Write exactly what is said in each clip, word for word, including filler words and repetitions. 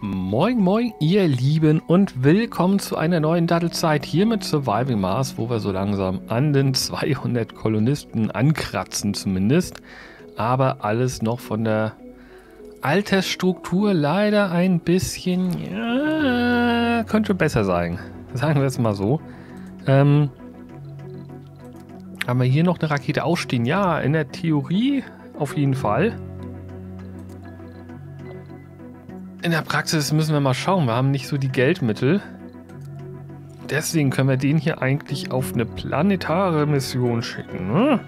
Moin moin ihr Lieben und willkommen zu einer neuen DaddelZeit hier mit Surviving Mars, wo wir so langsam an den zweihundert Kolonisten ankratzen zumindest, aber alles noch von der Altersstruktur leider ein bisschen, ja, könnte besser sein, sagen wir es mal so. Ähm, haben wir hier noch eine Rakete ausstehen? Ja, in der Theorie auf jeden Fall. In der Praxis müssen wir mal schauen. Wir haben nicht so die Geldmittel. Deswegen können wir den hier eigentlich auf eine planetare Mission schicken. Ne?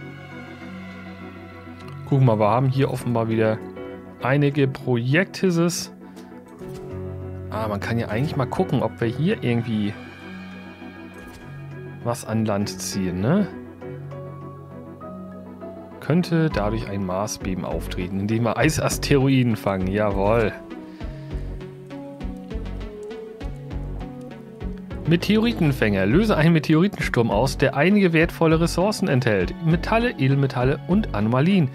Guck mal, wir haben hier offenbar wieder einige Projekthisses. Ah, man kann ja eigentlich mal gucken, ob wir hier irgendwie was an Land ziehen. Ne? Könnte dadurch ein Marsbeben auftreten, indem wir Eisasteroiden fangen. Jawohl. Meteoritenfänger. Löse einen Meteoritensturm aus, der einige wertvolle Ressourcen enthält. Metalle, Edelmetalle und Anomalien.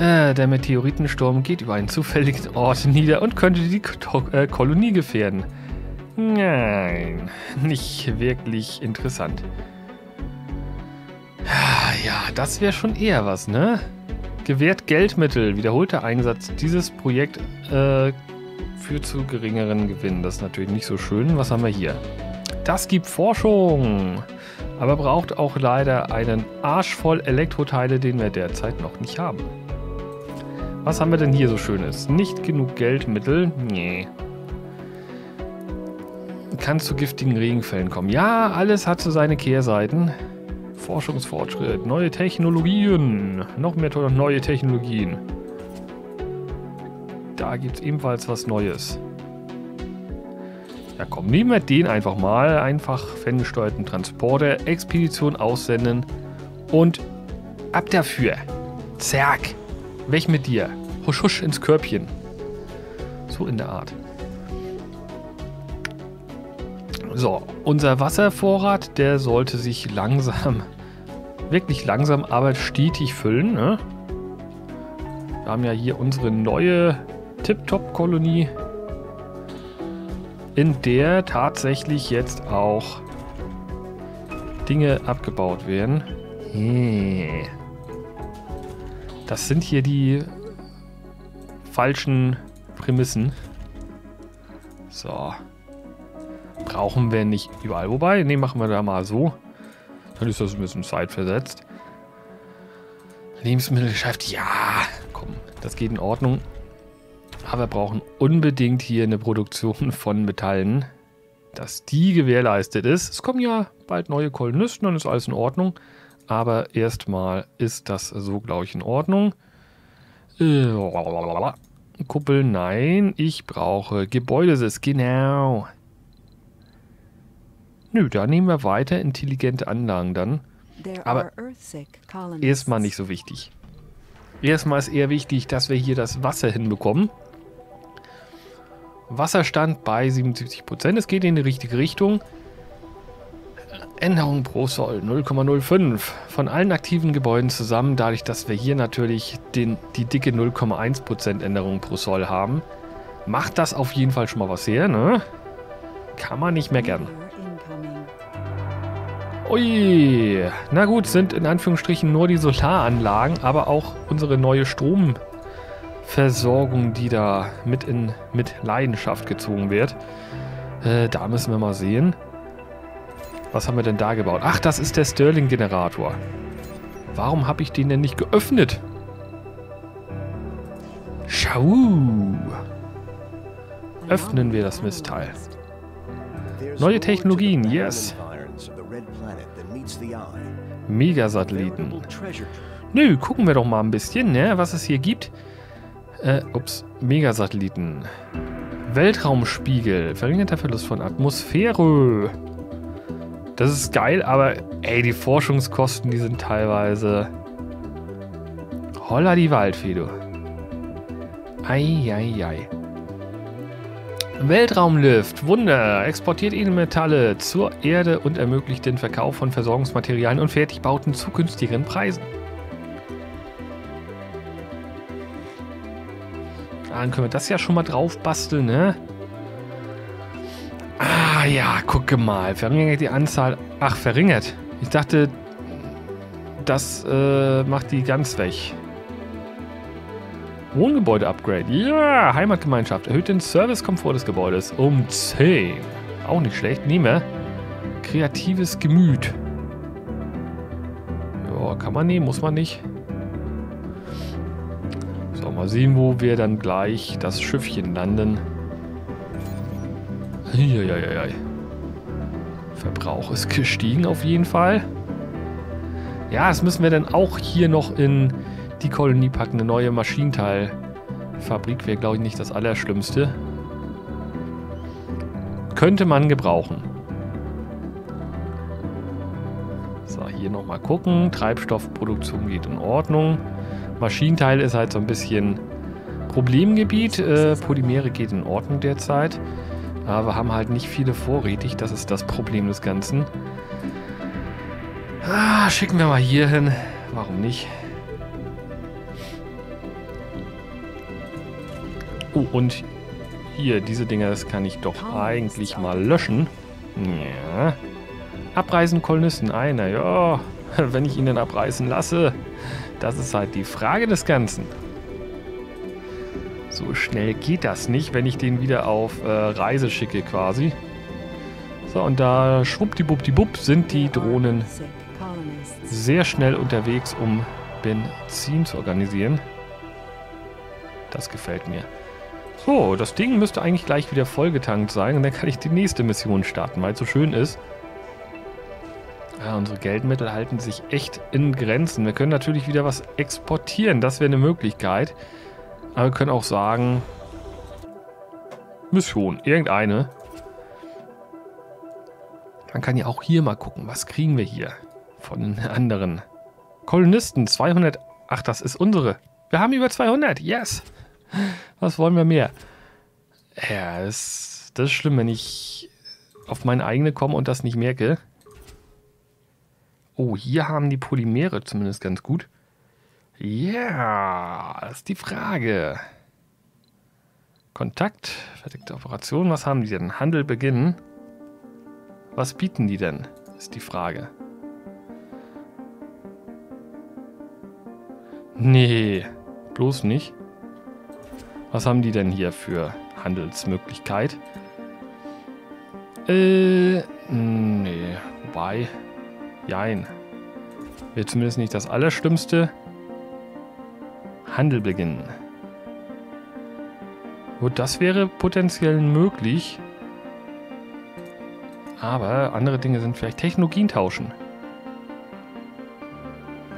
Äh, der Meteoritensturm geht über einen zufälligen Ort nieder und könnte die K äh, Kolonie gefährden. Nein, nicht wirklich interessant. Ja, das wäre schon eher was, ne? Gewährt Geldmittel. Wiederholter Einsatz dieses Projekt äh, führt zu geringeren Gewinnen. Das ist natürlich nicht so schön. Was haben wir hier? Das gibt Forschung, aber braucht auch leider einen Arsch voll Elektroteile, den wir derzeit noch nicht haben. Was haben wir denn hier so Schönes? Nicht genug Geldmittel? Nee. Kann zu giftigen Regenfällen kommen. Ja, alles hat so seine Kehrseiten. Forschungsfortschritt, neue Technologien, noch mehr neue Technologien. Da gibt es ebenfalls was Neues. Ja komm, nehmen wir den einfach mal. Einfach ferngesteuerten Transporter, Expedition aussenden und ab dafür. Zerk, weg mit dir. Husch, husch ins Körbchen. So in der Art. So, unser Wasservorrat, der sollte sich langsam, wirklich langsam, aber stetig füllen. Ne? Wir haben ja hier unsere neue Tip-Top-Kolonie, in der tatsächlich jetzt auch Dinge abgebaut werden. Yeah. Das sind hier die falschen Prämissen. So. Brauchen wir nicht überall. Wobei, ne, machen wir da mal so. Dann ist das ein bisschen zeitversetzt. Lebensmittelgeschäft, ja. Komm, das geht in Ordnung. Aber wir brauchen unbedingt hier eine Produktion von Metallen, dass die gewährleistet ist. Es kommen ja bald neue Kolonisten, dann ist alles in Ordnung. Aber erstmal ist das so, glaube ich, in Ordnung. Äh, Kuppel, nein, ich brauche Gebäudesys, genau. Nö, da nehmen wir weiter intelligente Anlagen dann. Aber erstmal nicht so wichtig. Erstmal ist eher wichtig, dass wir hier das Wasser hinbekommen. Wasserstand bei siebenundsiebzig Prozent. Es geht in die richtige Richtung. Änderung pro Soll null Komma null fünf von allen aktiven Gebäuden zusammen. Dadurch, dass wir hier natürlich den, die dicke null Komma eins Prozent Änderung pro Soll haben, macht das auf jeden Fall schon mal was her. Ne? Kann man nicht meckern. Ui, na gut, sind in Anführungsstrichen nur die Solaranlagen, aber auch unsere neue Stromversorgung, die da mit, in, mit Leidenschaft gezogen wird. Äh, da müssen wir mal sehen. Was haben wir denn da gebaut? Ach, das ist der Stirling-Generator. Warum habe ich den denn nicht geöffnet? Schau! Öffnen wir das Mistteil. Neue Technologien, yes! Megasatelliten. Nö, gucken wir doch mal ein bisschen, ne, was es hier gibt. Äh, ups, Megasatelliten. Weltraumspiegel. Verringerter Verlust von Atmosphäre. Das ist geil, aber ey, die Forschungskosten, die sind teilweise holla die Waldfee, du. Ei, ei, ei. Weltraumlift, Wunder, exportiert Edelmetalle zur Erde und ermöglicht den Verkauf von Versorgungsmaterialien und Fertigbauten zu günstigeren Preisen. Dann können wir das ja schon mal drauf basteln, ne? Ah ja, gucke mal. Verringert die Anzahl... Ach, verringert. Ich dachte, das äh, macht die ganz weg. Wohngebäude-Upgrade. Ja, Heimatgemeinschaft. Erhöht den Servicekomfort des Gebäudes um zehn. Auch nicht schlecht. Nehme. Kreatives Gemüt. Ja, kann man nehmen, muss man nicht. So, mal sehen, wo wir dann gleich das Schiffchen landen. Eieieiei. Verbrauch ist gestiegen auf jeden Fall. Ja, das müssen wir dann auch hier noch in die Kolonie packen. Eine neue Maschinenteilfabrik wäre, glaube ich, nicht das Allerschlimmste. Könnte man gebrauchen. So, hier nochmal gucken. Treibstoffproduktion geht in Ordnung. Maschinenteil ist halt so ein bisschen Problemgebiet. Äh, Polymere geht in Ordnung derzeit. Aber wir haben halt nicht viele vorrätig. Das ist das Problem des Ganzen. Ah, schicken wir mal hier hin. Warum nicht? Oh, und hier, diese Dinger, das kann ich doch eigentlich mal löschen. Ja. Abreißen Kolonisten. Einer, ja. Wenn ich ihn denn abreißen lasse. Das ist halt die Frage des Ganzen. So schnell geht das nicht, wenn ich den wieder auf äh, Reise schicke quasi. So, und da schwuppdiwuppdiwupp sind die Drohnen sehr schnell unterwegs, um Benzin zu organisieren. Das gefällt mir. So, das Ding müsste eigentlich gleich wieder vollgetankt sein und dann kann ich die nächste Mission starten, weil es so schön ist. Ja, unsere Geldmittel halten sich echt in Grenzen. Wir können natürlich wieder was exportieren, das wäre eine Möglichkeit. Aber wir können auch sagen, Mission, irgendeine. Man kann ja auch hier mal gucken, was kriegen wir hier von den anderen. Kolonisten, zweihundert, ach, das ist unsere. Wir haben über zweihundert, yes. Was wollen wir mehr? Ja, das, das ist schlimm, wenn ich auf meine eigene komme und das nicht merke. Oh, hier haben die Polymere zumindest ganz gut. Ja, yeah, das ist die Frage. Kontakt, verdeckte Operation, was haben die denn? Handel beginnen. Was bieten die denn, ist die Frage. Nee, bloß nicht. Was haben die denn hier für Handelsmöglichkeit? Äh, nee, wobei, jein. Wäre zumindest nicht das Allerschlimmste. Handel beginnen. Gut, das wäre potenziell möglich. Aber andere Dinge sind vielleicht Technologien tauschen.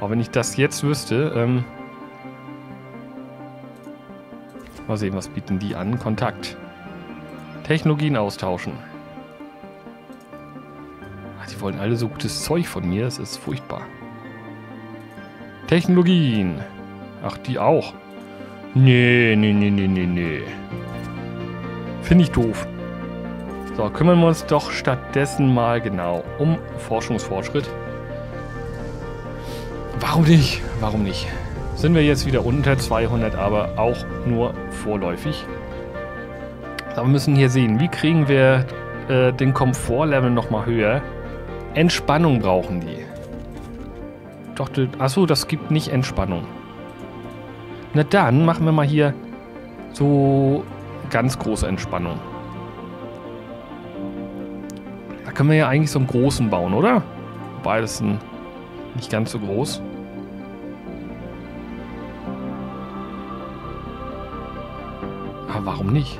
Aber wenn ich das jetzt wüsste, ähm... mal sehen, was bieten die an? Kontakt. Technologien austauschen. Ach, die wollen alle so gutes Zeug von mir, das ist furchtbar. Technologien. Ach, die auch. Nee, nee, nee, nee, nee, nee. Finde ich doof. So, kümmern wir uns doch stattdessen mal genau um Forschungsfortschritt. Warum nicht? Warum nicht? Sind wir jetzt wieder unter zweihundert, aber auch nur vorläufig. Aber wir müssen hier sehen, wie kriegen wir äh, den Komfortlevel nochmal höher. Entspannung brauchen die. Doch, achso, das gibt nicht Entspannung. Na dann machen wir mal hier so ganz große Entspannung. Da können wir ja eigentlich so einen großen bauen, oder? Wobei, das ist ein nicht ganz so groß. Aber warum nicht?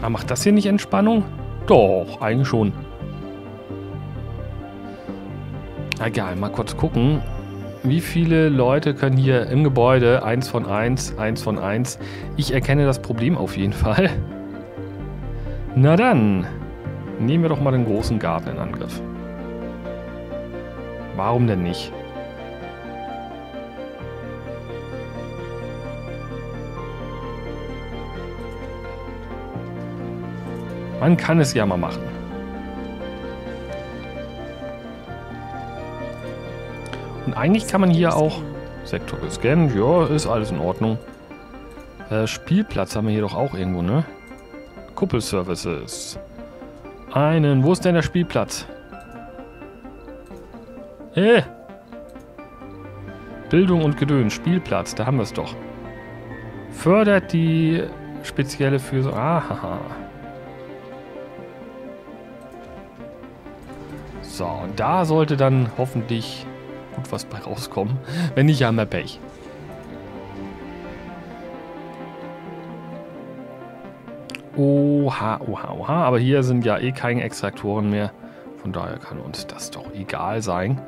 Aber macht das hier nicht Entspannung? Doch, eigentlich schon. Egal, mal kurz gucken. Wie viele Leute können hier im Gebäude eins von eins, eins von eins? Ich erkenne das Problem auf jeden Fall. Na dann, nehmen wir doch mal den großen Garten in Angriff. Warum denn nicht? Man kann es ja mal machen. Und eigentlich kann man hier auch... Sektor gescannt, ja, ist alles in Ordnung. Äh, Spielplatz haben wir hier doch auch irgendwo, ne? Kuppelservices. Einen. Wo ist denn der Spielplatz? Äh. Bildung und Gedöns. Spielplatz. Da haben wir es doch. Fördert die spezielle Fürsorge. Ahaha. So, und da sollte dann hoffentlich gut was bei rauskommen. Wenn nicht, haben wir Pech. Oha, oha, oha. Aber hier sind ja eh keine Extraktoren mehr. Von daher kann uns das doch egal sein.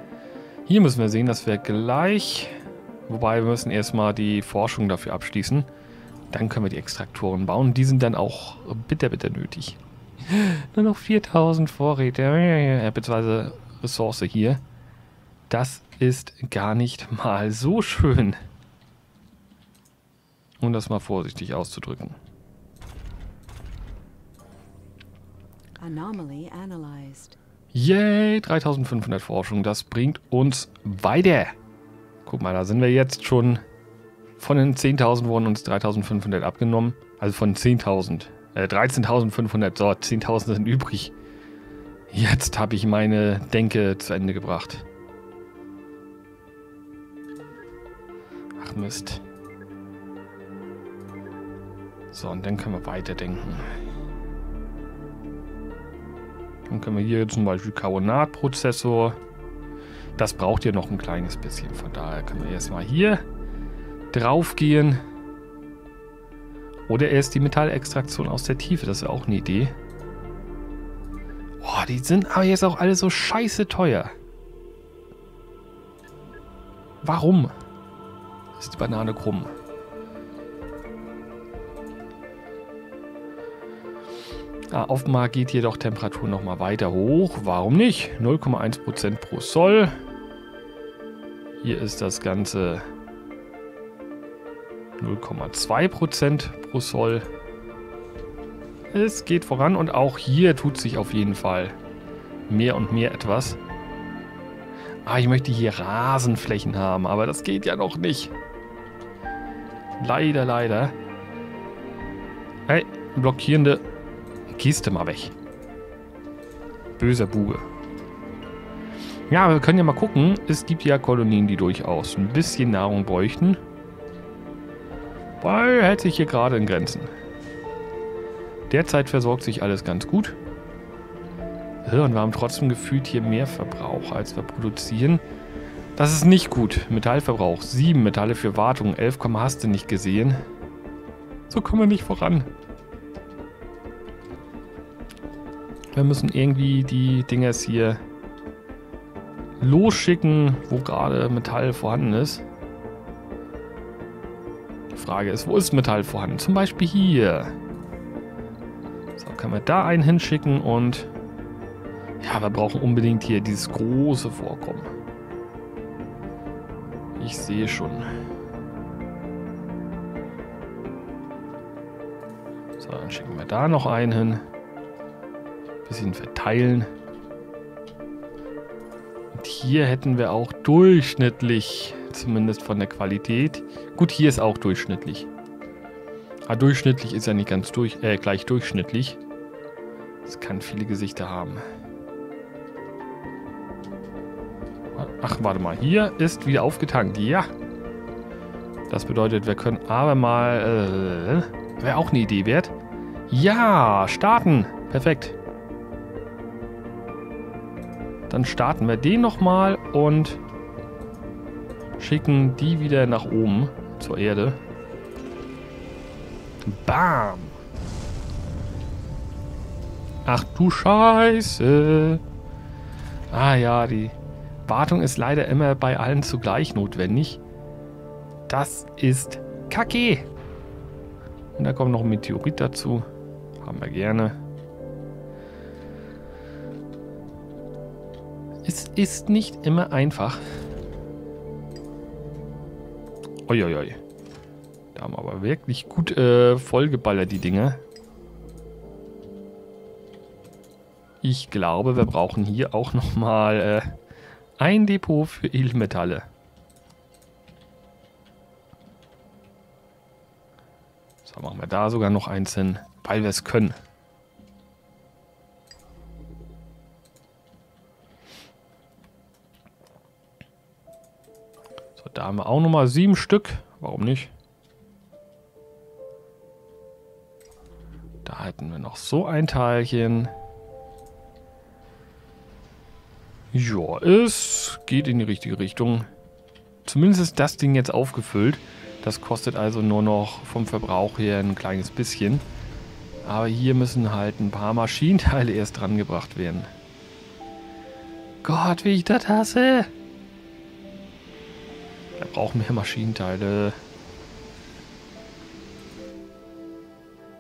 Hier müssen wir sehen, dass wir gleich... Wobei, wir müssen erstmal die Forschung dafür abschließen. Dann können wir die Extraktoren bauen. Die sind dann auch bitter, bitter nötig. Nur noch viertausend Vorräte, beziehungsweise Ressource hier. Das ist gar nicht mal so schön. Um das mal vorsichtig auszudrücken. Yay, dreitausendfünfhundert Forschung. Das bringt uns weiter. Guck mal, da sind wir jetzt schon... Von den zehntausend wurden uns dreitausendfünfhundert abgenommen. Also von zehntausend. Äh, dreizehntausendfünfhundert. So, zehntausend sind übrig. Jetzt habe ich meine Denke zu Ende gebracht. Ach Mist. So, und dann können wir weiterdenken. Dann können wir hier zum Beispiel Carbonatprozessor. Das braucht ihr noch ein kleines bisschen. Von daher können wir erstmal hier... drauf gehen. Oder erst die Metallextraktion aus der Tiefe. Das wäre auch eine Idee. Oh, die sind aber jetzt auch alle so scheiße teuer. Warum? Ist die Banane krumm? Ah, offenbar geht jedoch Temperatur nochmal weiter hoch. Warum nicht? null Komma eins Prozent pro Sol. Hier ist das Ganze... null Komma zwei Prozent pro Sol. Es geht voran und auch hier tut sich auf jeden Fall mehr und mehr etwas. Ah, ich möchte hier Rasenflächen haben, aber das geht ja noch nicht. Leider, leider. Hey, blockierende Geste mal weg. Böser Bube. Ja, aber wir können ja mal gucken. Es gibt ja Kolonien, die durchaus ein bisschen Nahrung bräuchten. Weil hält sich hier gerade in Grenzen. Derzeit versorgt sich alles ganz gut. Und wir haben trotzdem gefühlt hier mehr Verbrauch, als wir produzieren. Das ist nicht gut. Metallverbrauch sieben, Metalle für Wartung, elf, hast du nicht gesehen. So kommen wir nicht voran. Wir müssen irgendwie die Dingers hier losschicken, wo gerade Metall vorhanden ist. Frage ist, wo ist Metall vorhanden? Zum Beispiel hier. So, können wir da einen hinschicken und... Ja, wir brauchen unbedingt hier dieses große Vorkommen. Ich sehe schon. So, dann schicken wir da noch einen hin. Ein bisschen verteilen. Und hier hätten wir auch durchschnittlich... Zumindest von der Qualität. Gut, hier ist auch durchschnittlich. Aber durchschnittlich ist ja nicht ganz durch, äh, gleich durchschnittlich. Das kann viele Gesichter haben. Ach, warte mal. Hier ist wieder aufgetankt. Ja. Das bedeutet, wir können aber mal... Äh, wäre auch eine Idee wert. Ja, starten. Perfekt. Dann starten wir den nochmal und... schicken die wieder nach oben zur Erde. Bam! Ach du Scheiße! Ah ja, die Wartung ist leider immer bei allen zugleich notwendig. Das ist Kacke! Und da kommt noch ein Meteorit dazu. Haben wir gerne. Es ist nicht immer einfach. Uiuiui. Ui, ui. Da haben wir aber wirklich gut äh, vollgeballert, die Dinger. Ich glaube, wir brauchen hier auch nochmal äh, ein Depot für Edelmetalle. So, machen wir da sogar noch eins hin, weil wir es können. Da haben wir auch nochmal sieben Stück. Warum nicht? Da hätten wir noch so ein Teilchen. Ja, es geht in die richtige Richtung. Zumindest ist das Ding jetzt aufgefüllt. Das kostet also nur noch vom Verbrauch her ein kleines bisschen. Aber hier müssen halt ein paar Maschinenteile erst dran gebracht werden. Gott, wie ich das hasse! Wir brauchen mehr Maschinenteile.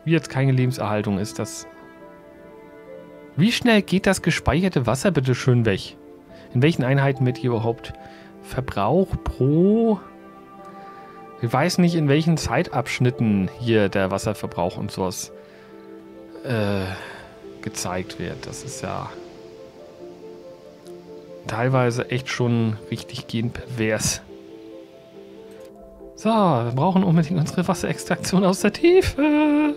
Wie jetzt keine Lebenserhaltung ist das. Wie schnell geht das gespeicherte Wasser bitte schön weg? In welchen Einheiten wird hier überhaupt Verbrauch pro... Ich weiß nicht, in welchen Zeitabschnitten hier der Wasserverbrauch und sowas äh, gezeigt wird. Das ist ja teilweise echt schon richtig gehend pervers. So, wir brauchen unbedingt unsere Wasserextraktion aus der Tiefe.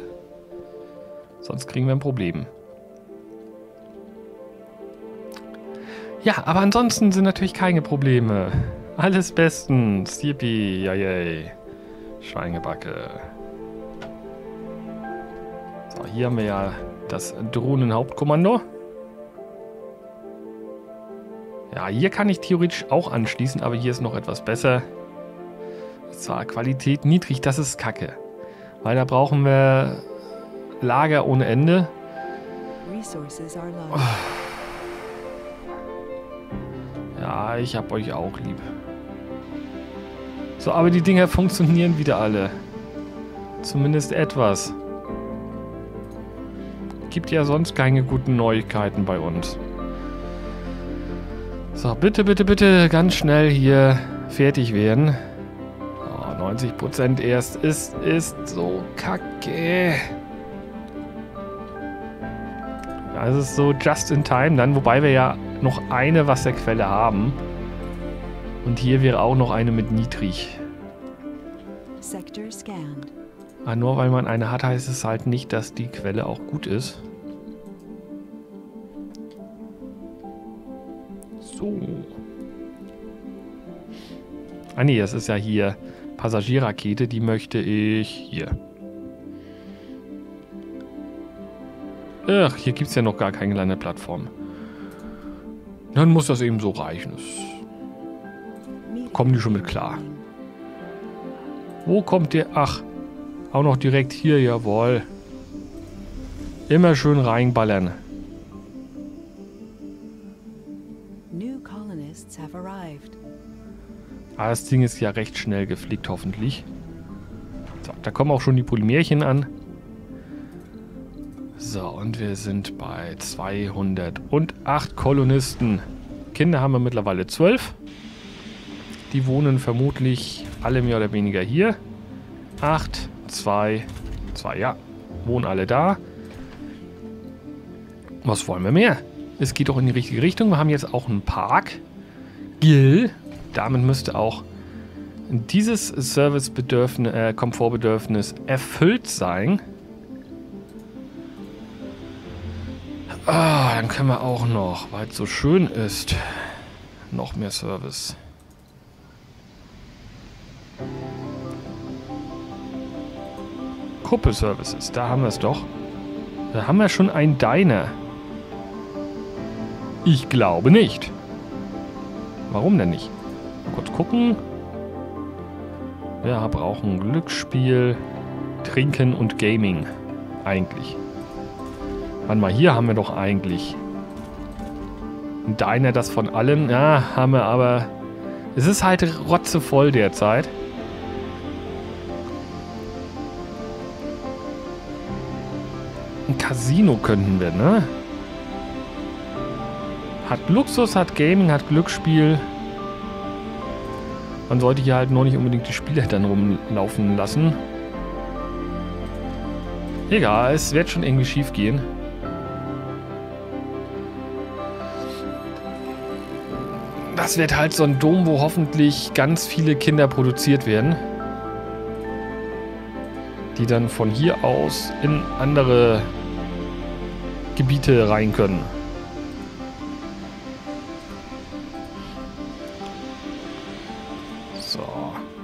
Sonst kriegen wir ein Problem. Ja, aber ansonsten sind natürlich keine Probleme. Alles bestens. Yippie, yay. Schweinebacke. So, hier haben wir ja das Drohnenhauptkommando. Ja, hier kann ich theoretisch auch anschließen, aber hier ist noch etwas besser. Zwar Qualität niedrig, das ist Kacke. Weil da brauchen wir Lager ohne Ende. Oh. Ja, ich hab euch auch lieb. So, aber die Dinger funktionieren wieder alle. Zumindest etwas. Gibt ja sonst keine guten Neuigkeiten bei uns. So, bitte, bitte, bitte ganz schnell hier fertig werden. neunzig Prozent erst ist, ist so kacke. Das ist so just in time dann, wobei wir ja noch eine Wasserquelle haben. Und hier wäre auch noch eine mit niedrig. Aber nur weil man eine hat, heißt es halt nicht, dass die Quelle auch gut ist. So. Ah nee, das ist ja hier... Passagierrakete, die möchte ich hier. Ach, hier gibt es ja noch gar keine Landeplattform. Dann muss das eben so reichen. Das kommen die schon mit klar. Wo kommt der? Ach, auch noch direkt hier, jawohl. Immer schön reinballern. New colonists have arrived. Ah, das Ding ist ja recht schnell geflickt, hoffentlich. So, da kommen auch schon die Polymerchen an. So, und wir sind bei zweihundertacht Kolonisten. Kinder haben wir mittlerweile zwölf. Die wohnen vermutlich alle mehr oder weniger hier. acht, zwei, zwei, ja. Wohnen alle da. Was wollen wir mehr? Es geht doch in die richtige Richtung. Wir haben jetzt auch einen Park. Gil. Damit müsste auch dieses Servicebedürfnis, äh, Komfortbedürfnis erfüllt sein. Ah, dann können wir auch noch, weil es so schön ist, noch mehr Service. Kuppelservices, da haben wir es doch. Da haben wir schon einen Diner. Ich glaube nicht. Warum denn nicht? Kurz gucken. Ja, brauchen Glücksspiel, Trinken und Gaming. Eigentlich. Warte mal, hier haben wir doch eigentlich ein Diner, das von allen. Ja, haben wir aber. Es ist halt rotzevoll derzeit. Ein Casino könnten wir, ne? Hat Luxus, hat Gaming, hat Glücksspiel. Man sollte hier halt noch nicht unbedingt die Spieler dann rumlaufen lassen. Egal, es wird schon irgendwie schief gehen. Das wird halt so ein Dom, wo hoffentlich ganz viele Kinder produziert werden. Die dann von hier aus in andere Gebiete rein können. So,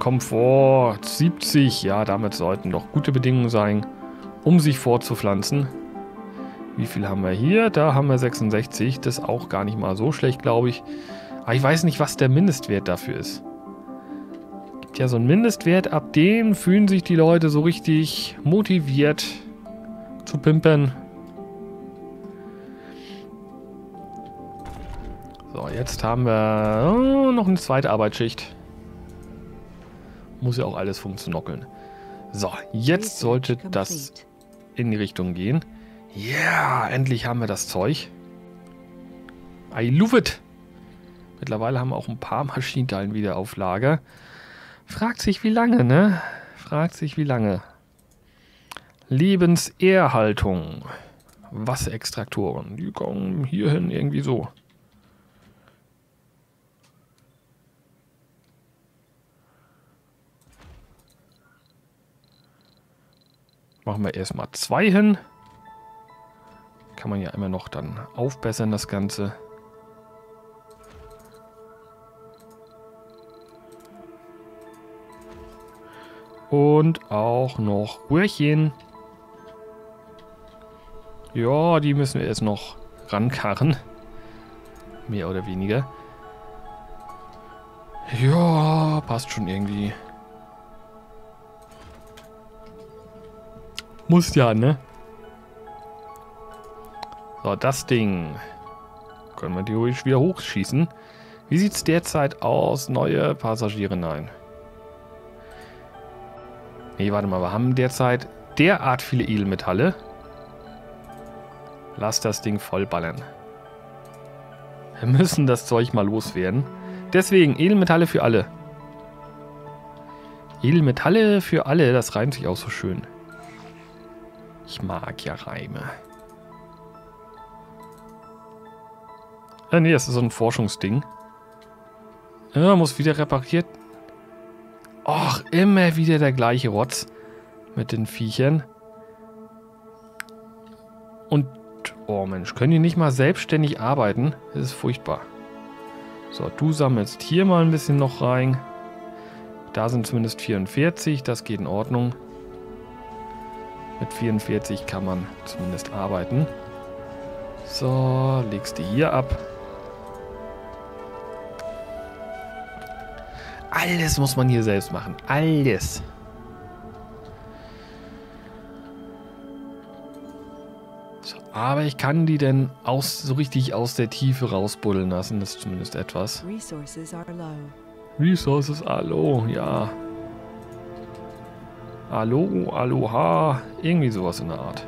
Komfort siebzig, ja, damit sollten doch gute Bedingungen sein, um sich fortzupflanzen. Wie viel haben wir hier? Da haben wir sechsundsechzig, das ist auch gar nicht mal so schlecht, glaube ich. Aber ich weiß nicht, was der Mindestwert dafür ist. Gibt ja so einen Mindestwert, ab dem fühlen sich die Leute so richtig motiviert zu pimpern. So, jetzt haben wir oh, noch eine zweite Arbeitsschicht. Muss ja auch alles funktionieren. So, jetzt sollte das in die Richtung gehen. Ja, yeah, endlich haben wir das Zeug. I love it. Mittlerweile haben wir auch ein paar Maschinenteilen wieder auf Lager. Fragt sich, wie lange, ne? Fragt sich, wie lange. Lebenserhaltung. Wasserextraktoren. Die kommen hierhin irgendwie so. Machen wir erstmal zwei hin. Kann man ja immer noch dann aufbessern, das Ganze. Und auch noch Röhrchen. Ja, die müssen wir jetzt noch rankarren. Mehr oder weniger. Ja, passt schon irgendwie. Muss ja, ne? So, das Ding. Können wir theoretisch wieder hochschießen. Wie sieht es derzeit aus? Neue Passagiere? Nein. Nee, warte mal. Wir haben derzeit derart viele Edelmetalle. Lass das Ding vollballern. Wir müssen das Zeug mal loswerden. Deswegen Edelmetalle für alle. Edelmetalle für alle. Das reimt sich auch so schön. Ich mag ja Reime. Ah, nee, das ist so ein Forschungsding. Ja, muss wieder repariert. Och, immer wieder der gleiche Rotz mit den Viechern. Und, oh Mensch, können die nicht mal selbstständig arbeiten? Das ist furchtbar. So, du sammelst hier mal ein bisschen noch rein. Da sind zumindest vierundvierzig, das geht in Ordnung. Mit vierundvierzig kann man zumindest arbeiten. So, legst die hier ab. Alles muss man hier selbst machen. Alles. So, aber ich kann die denn aus, so richtig aus der Tiefe rausbuddeln lassen. Das ist zumindest etwas. Resources are low. Resources are low, ja. Hallo, Aloha. Irgendwie sowas in der Art.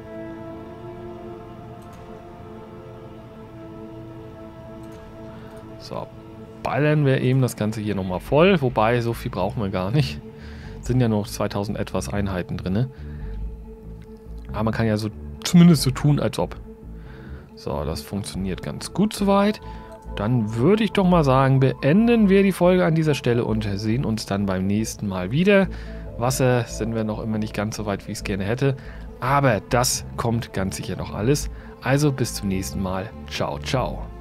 So, ballern wir eben das Ganze hier nochmal voll. Wobei, so viel brauchen wir gar nicht. Sind ja nur zweitausend etwas Einheiten drin. Aber man kann ja so zumindest so tun, als ob. So, das funktioniert ganz gut soweit. Dann würde ich doch mal sagen, beenden wir die Folge an dieser Stelle und sehen uns dann beim nächsten Mal wieder. Wasser sind wir noch immer nicht ganz so weit, wie ich es gerne hätte. Aber das kommt ganz sicher noch alles. Also bis zum nächsten Mal. Ciao, ciao.